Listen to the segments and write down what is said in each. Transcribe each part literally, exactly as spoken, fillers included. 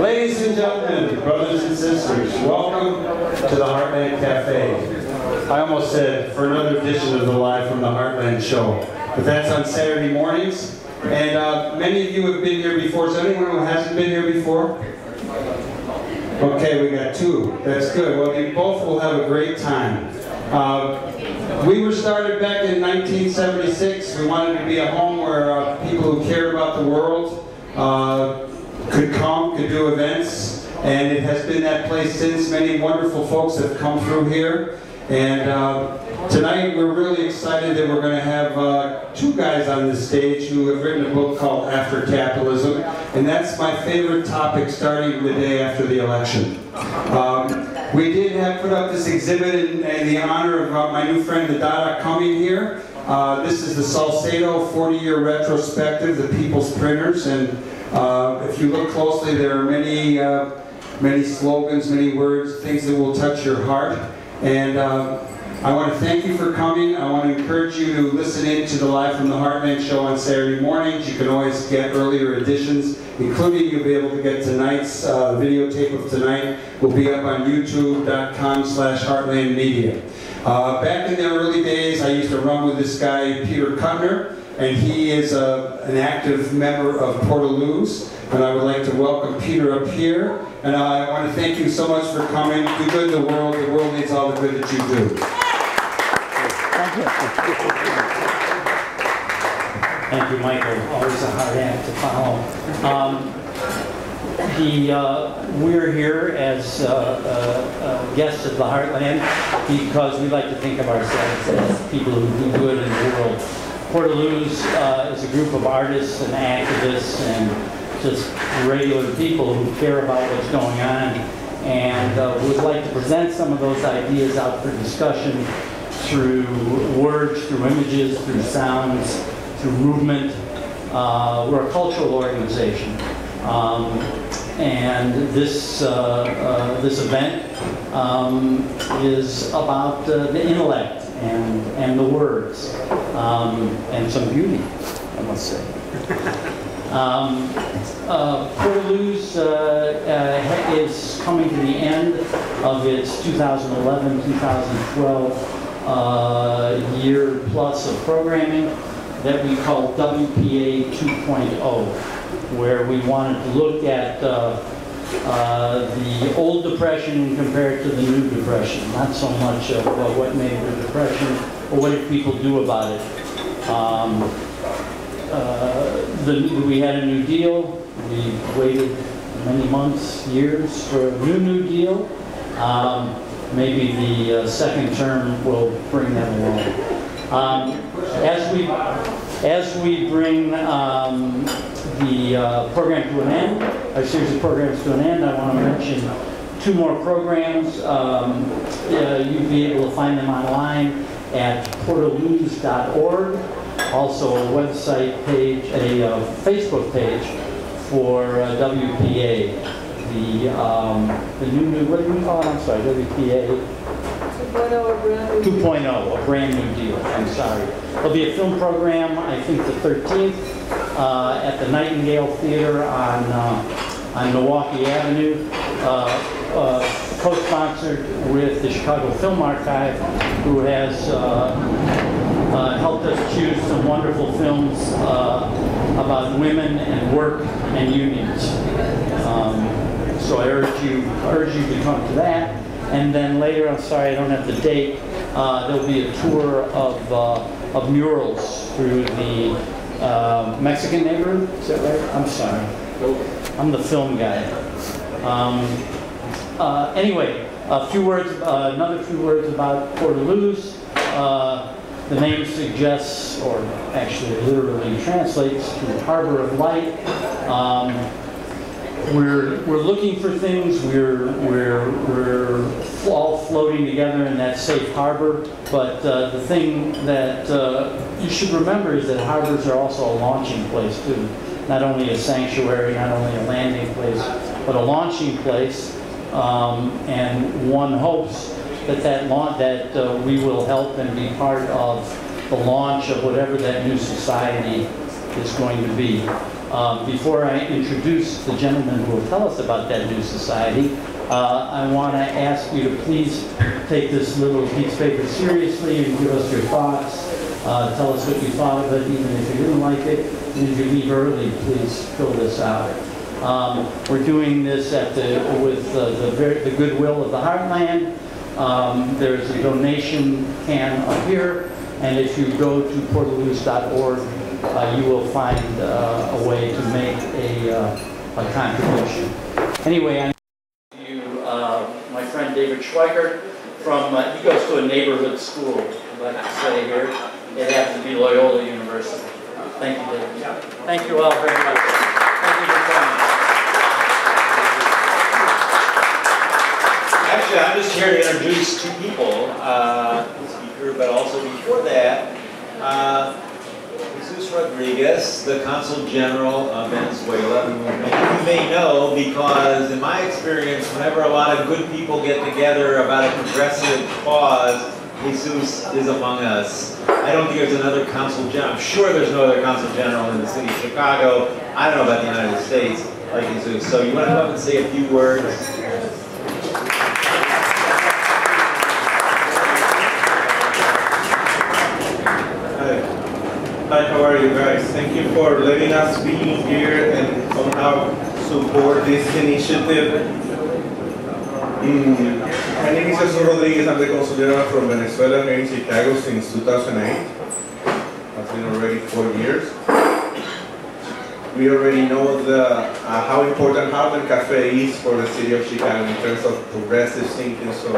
Ladies and gentlemen, brothers and sisters, welcome to the Heartland Cafe. I almost said for another edition of the Live from the Heartland show, but that's on Saturday mornings. And uh, many of you have been here before. Is anyone who hasn't been here before? Okay, we got two. That's good. Well, you both will have a great time. Uh, we were started back in nineteen seventy-six. We wanted to be a home where uh, people who cared about the world uh, could come, could do events, and it has been that place since. Many wonderful folks have come through here, and uh, tonight we're really excited that we're going to have uh, two guys on the stage who have written a book called After Capitalism, and that's my favorite topic starting the day after the election. Um, we did have put up this exhibit in, in the honor of uh, my new friend, the Dada, coming here. Uh, this is the Salcedo forty-Year Retrospective, The People's Printers, and Uh, if you look closely, there are many, uh, many slogans, many words, things that will touch your heart. And uh, I want to thank you for coming. I want to encourage you to listen in to the Live from the Heartland show on Saturday mornings. You can always get earlier editions, including you'll be able to get tonight's uh, videotape of tonight. Will be up on YouTube dot com slash Heartland Media. Uh, back in the early days, I used to run with this guy, Peter Kuttner. And he is a, an active member of Portoluz, and I would like to welcome Peter up here. And I want to thank you so much for coming. Do good to the world. The world needs all the good that you do. Thank you, Michael. Always a hard act to follow. Um, the, uh, we're here as uh, uh, uh, guests of the Heartland because we like to think of ourselves as people who do good in the world. Portoluz uh, is a group of artists and activists and just regular people who care about what's going on, and uh, would like to present some of those ideas out for discussion through words, through images, through sounds, through movement. Uh, we're a cultural organization, um, and this, uh, uh, this event um, is about uh, the intellect. And, and the words, um, and some beauty, I must say. um, uh, Portoluz uh, uh, is coming to the end of its two thousand eleven to two thousand twelve uh, year plus of programming that we call W P A two point oh, where we wanted to look at uh, Uh, the old depression compared to the new depression. Not so much of uh, what made the depression, or what did people do about it. Um, uh, the, we had a New Deal. We waited many months, years for a new New Deal. Um, maybe the uh, second term will bring that along. Um, as we as we bring um, the uh, program to an end, our series of programs to an end, I want to mention two more programs. Um, uh, you'll be able to find them online at portoluz dot org. Also a website page, a uh, Facebook page for uh, W P A. The, um, the new, new, what do we call it? I'm sorry, W P A. two point oh, a brand new deal, I'm sorry. There'll be a film program, I think the thirteenth, uh, at the Nightingale Theater on, uh, on Milwaukee Avenue, uh, uh, co-sponsored with the Chicago Film Archive, who has uh, uh, helped us choose some wonderful films uh, about women and work and unions. Um, so I urge you, urge you to come to that. And then later, I'm sorry, I don't have the date, uh, there'll be a tour of, uh, of murals through the uh, Mexican neighborhood, is that right? I'm sorry, I'm the film guy. Um, uh, anyway, a few words, uh, another few words about Portoluz. Uh, the name suggests, or actually literally translates to Harbor of Light. Um, We're, we're looking for things, we're, we're, we're all floating together in that safe harbor, but uh, the thing that uh, you should remember is that harbors are also a launching place too. Not only a sanctuary, not only a landing place, but a launching place, um, and one hopes that, that, la that uh, we will help and be part of the launch of whatever that new society is going to be. Um, before I introduce the gentleman who will tell us about that new society, uh, I want to ask you to please take this little piece of paper seriously and give us your thoughts. Uh, tell us what you thought of it, even if you didn't like it. And if you leave early, please fill this out. Um, we're doing this at the, with uh, the, very, the goodwill of the Heartland. Um, there's a donation can up here. And if you go to portoluz dot org, uh, you will find uh, a way to make a, uh, a contribution. Anyway, I'm going to uh, my friend David Schweikart from, uh, he goes to a neighborhood school, I'd like to say here. It happens to be Loyola University. Thank you, David. Yeah. Thank you all very much. Thank you for coming. Actually, I'm just here to introduce two people. Uh, But also before that, uh, Jesus Rodriguez, the Consul General of Venezuela, who you may know because in my experience, whenever a lot of good people get together about a progressive cause, Jesus is among us. I don't think there's another Consul General. I'm sure there's no other Consul General in the city of Chicago. I don't know about the United States like Jesus. So you want to come up and say a few words? How are you guys? Thank you for letting us be here and somehow support this initiative. Mm. My name is Jesus Rodriguez. I'm the Consul General from Venezuela here in Chicago since two thousand eight. That's been already four years. We already know the, uh, how important Heartland Cafe is for the city of Chicago in terms of progressive thinking, so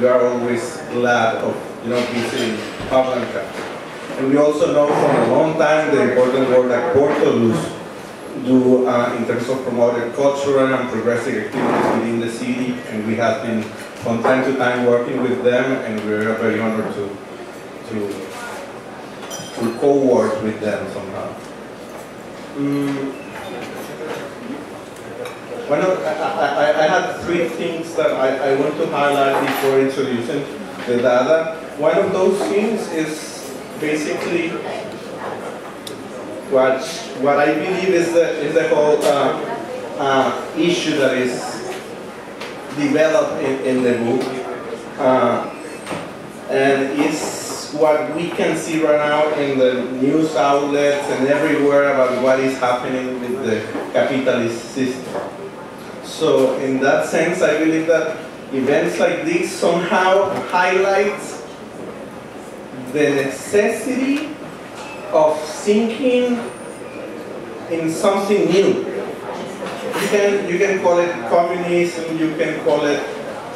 we are always glad of you know, visiting Heartland Cafe. And we also know from a long time the important work that Portoluz do uh, in terms of promoting cultural and progressive activities within the city, and we have been from time to time working with them, and we are very honored to, to, to co-work with them somehow. Mm. One of, I, I, I had three things that I, I want to highlight before introducing the Dada. One of those things is basically, what what I believe is the is the whole uh, uh, issue that is developed in, in the book, uh, and it's what we can see right now in the news outlets and everywhere about what is happening with the capitalist system. So, in that sense, I believe that events like this somehow highlight the necessity of thinking in something new. You can, you can call it communism, you can call it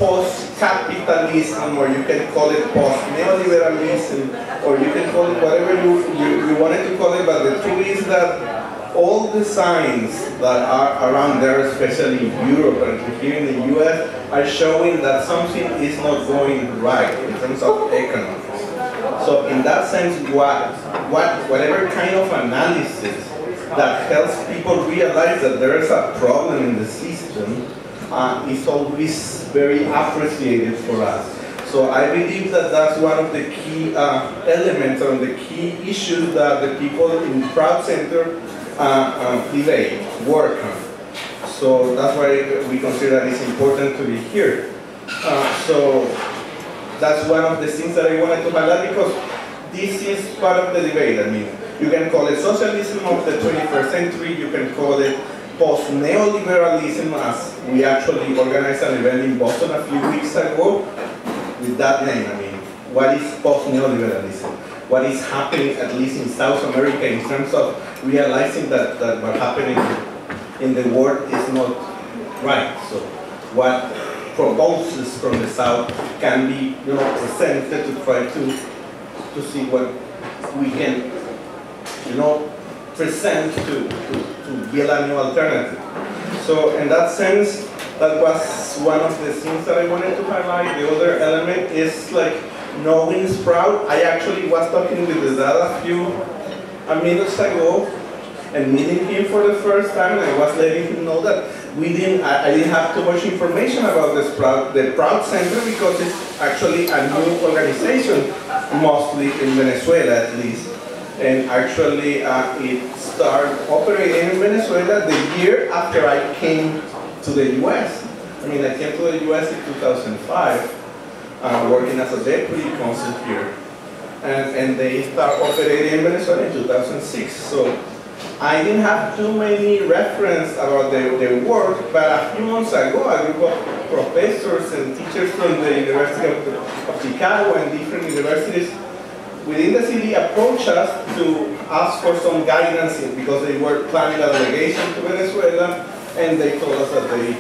post-capitalism, or you can call it post-neoliberalism, or you can call it whatever you, you, you wanted to call it, but the truth is that all the signs that are around there, especially in Europe and here in the U S, are showing that something is not going right in terms of economics. So in that sense, what, what, whatever kind of analysis that helps people realize that there is a problem in the system uh, is always very appreciated for us. So I believe that that's one of the key uh, elements and the key issues that the people in Prout Center uh, uh, debate, work on. So that's why we consider that it's important to be here. Uh, so. That's one of the things that I wanted to highlight because this is part of the debate. I mean, you can call it socialism of the twenty-first century, you can call it post-neoliberalism, as we actually organized an event in Boston a few weeks ago with that name. I mean, what is post-neoliberalism? What is happening, at least in South America, in terms of realizing that, that what's happening in the world is not right. So, what proposals from the South can be you know, presented to try to, to see what we can you know, present to, to, to build a new alternative. So in that sense, that was one of the things that I wanted to highlight. The other element is like knowing Prout. I actually was talking with the Dada a few minutes ago and meeting him for the first time, and I was letting him know that We didn't, I, I didn't have too much information about this Prout, the Prout Center because it's actually a new organization, mostly in Venezuela at least. and actually uh, it started operating in Venezuela the year after I came to the U S. I mean, I came to the U S in two thousand five, uh, working as a deputy consul here, and, and they started operating in Venezuela in two thousand six. So I didn't have too many references about their, their work, but a few months ago, a group of professors and teachers from the University of, of Chicago and different universities within the city approached us to ask for some guidance because they were planning a delegation to Venezuela, and they told us that they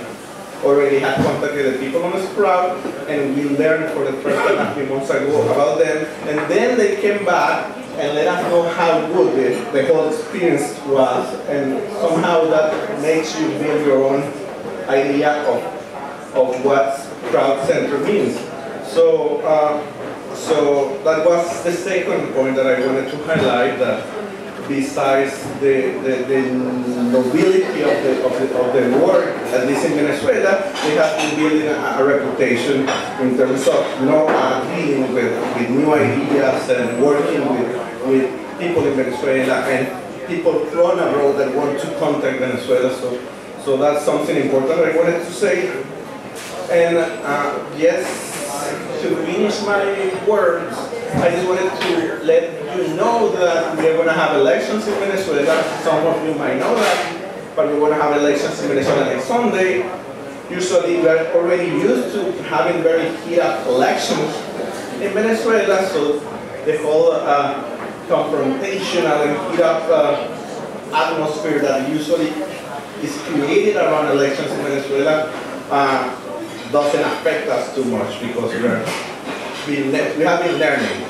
already had contacted the people on Sprout, and we learned for the first time a few months ago about them. And then they came back and let us know how good the, the whole experience was, and somehow that makes you build your own idea of, of what Prout Center means. So, uh, So that was the second point that I wanted to highlight, that besides the, the, the nobility of the, of, the, of the work, at least in Venezuela, they have been building a, a reputation in terms of you know, uh, dealing with, with new ideas and working with, with people in Venezuela and people from abroad that want to contact Venezuela. So, so that's something important I wanted to say. And uh, yes, to finish my words, I just wanted to let you know that we're going to have elections in Venezuela. Some of you might know that, but we're going to have elections in Venezuela next Sunday. Usually we're already used to having very heated elections in Venezuela, so the whole uh, confrontational and heated uh, atmosphere that usually is created around elections in Venezuela uh, doesn't affect us too much because we're, we, we have been learning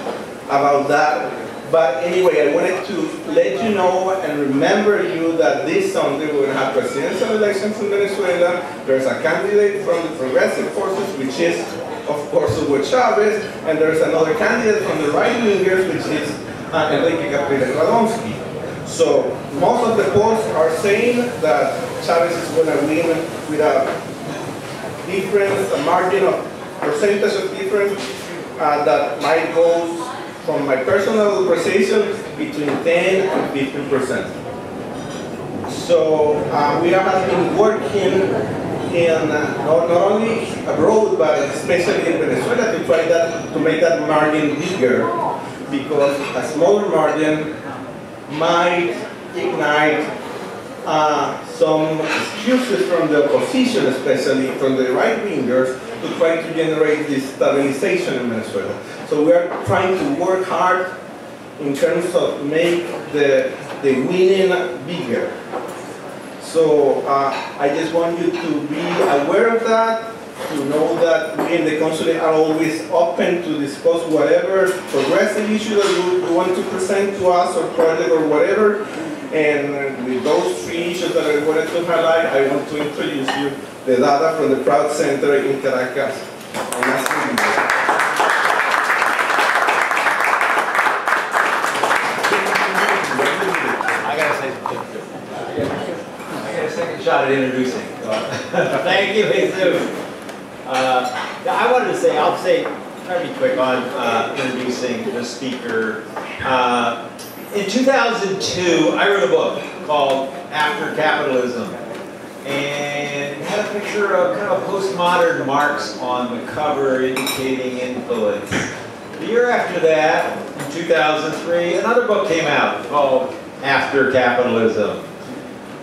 about that. But anyway, I wanted to let you know and remember you that this Sunday we're going to have presidential elections in Venezuela. There's a candidate from the Progressive Forces, which is, of course, Hugo Chavez, and there's another candidate from the right-wingers, which is uh, Enrique Capriles Radonski. So most of the polls are saying that Chavez is going to win without difference, a margin of percentage of difference uh, that might go from my personal appreciation between ten and fifteen percent. So uh, we have been working in uh, not, not only abroad but especially in Venezuela to try that to make that margin bigger, because a smaller margin might ignite Uh, some excuses from the opposition, especially from the right-wingers, to try to generate this stabilization in Venezuela. So we are trying to work hard in terms of make the, the winning bigger. So uh, I just want you to be aware of that, to know that we in the consulate are always open to discuss whatever progressive issue that you want to present to us or project or whatever. And with those three issues that I wanted to highlight, I want to introduce you the data from the Prout Center in Caracas. I gotta say, I got a second shot at introducing. Thank you, Jesus. Uh, I wanted to say, I'll say, try to be quick on uh, introducing the speaker. Uh, In two thousand two, I wrote a book called After Capitalism, and had a picture of kind of postmodern Marx on the cover indicating influence. The year after that, in two thousand three, another book came out called After Capitalism.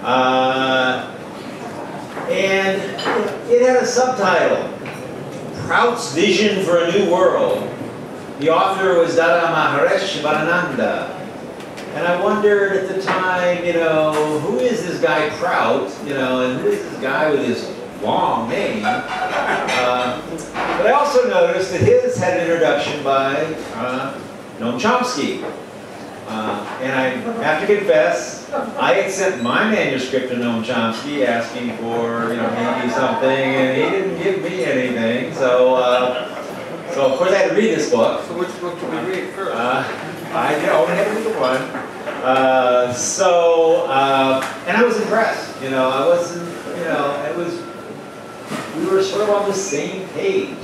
Uh, and it had a subtitle, Prout's Vision for a New World. The author was Dada Maheshvarananda. And I wondered at the time, you know, who is this guy Prout? You know, and who is this guy with his long name? Uh, but I also noticed that his had an introduction by uh, Noam Chomsky. Uh, and I have to confess, I had sent my manuscript to Noam Chomsky asking for, you know, maybe something, and he didn't give me anything. So, uh, so of course I had to read this book. So which book did we read first? Uh, I did only have the one. Uh, so, uh, and I was impressed. You know, I wasn't, you know, it was, we were sort of on the same page.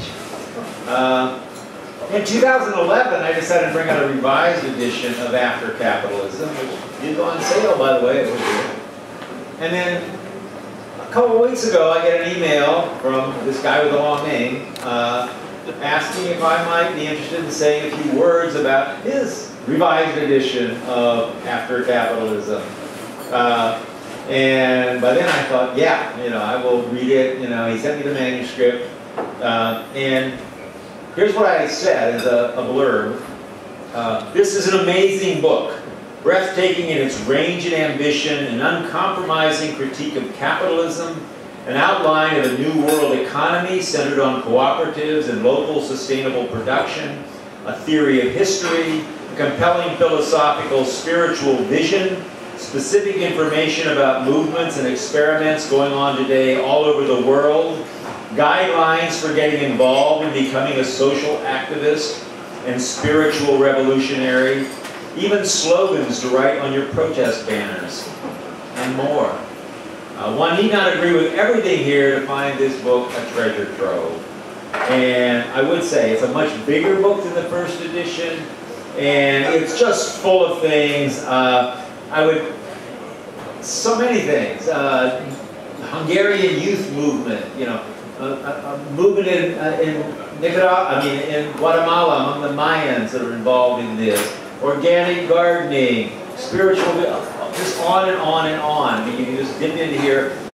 Uh, In two thousand eleven, I decided to bring out a revised edition of After Capitalism, which did go on sale, by the way. And then a couple of weeks ago, I get an email from this guy with a long name uh, asking if I might be interested in saying a few words about his revised edition of After Capitalism. Uh, and by then I thought, yeah, you know, I will read it. You know, he sent me the manuscript. Uh, and here's what I said as a, a blurb. Uh, this is an amazing book. Breathtaking in its range and ambition, an uncompromising critique of capitalism, an outline of a new world economy centered on cooperatives and local sustainable production, a theory of history, a compelling philosophical spiritual vision, specific information about movements and experiments going on today all over the world, guidelines for getting involved in becoming a social activist and spiritual revolutionary, even slogans to write on your protest banners, and more. Uh, one need not agree with everything here to find this book a treasure trove. And I would say it's a much bigger book than the first edition, and it's just full of things. Uh, I would, so many things. Uh, Hungarian youth movement, you know, a, a, a movement in, uh, in Nicaragua, I mean, in Guatemala among the Mayans that are involved in this. Organic gardening, spiritual, just on and on and on. You can just dip into here.